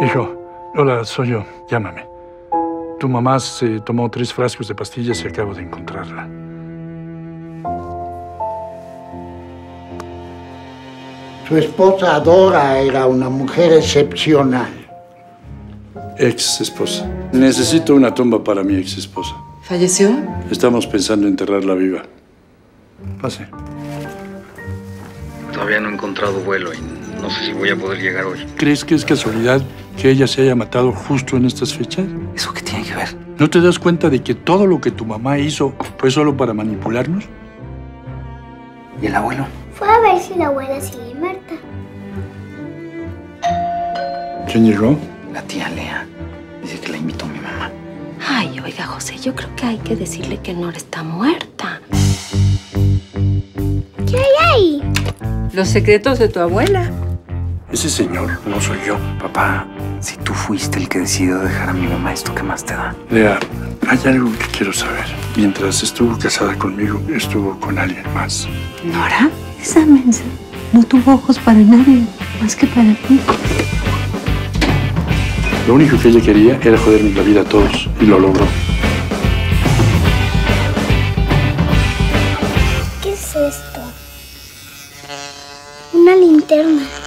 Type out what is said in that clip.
Hijo, hola, soy yo. Llámame. Tu mamá se tomó 3 frascos de pastillas y acabo de encontrarla. Su esposa Dora era una mujer excepcional. Ex esposa. Necesito una tumba para mi ex esposa. ¿Falleció? Estamos pensando en enterrarla viva. Pase. Todavía no he encontrado vuelo y no sé si voy a poder llegar hoy. ¿Crees que es casualidad que ella se haya matado justo en estas fechas? ¿Eso qué tiene que ver? ¿No te das cuenta de que todo lo que tu mamá hizo fue solo para manipularnos? ¿Y el abuelo? Fue a ver si la abuela sigue muerta. ¿Quién llegó? La tía Lea. Dice que la invitó mi mamá. Ay, oiga, José, yo creo que hay que decirle que Nora está muerta. ¿Qué hay ahí? Los secretos de tu abuela. Ese señor no soy yo, papá. Si tú fuiste el que decidió dejar a mi mamá, ¿esto qué más te da? Lea, hay algo que quiero saber. Mientras estuvo casada conmigo, estuvo con alguien más. ¿Nora? Esa mensa no tuvo ojos para nadie, más que para ti. Lo único que ella quería era joderme la vida a todos, y lo logró. ¿Qué es esto? Una linterna.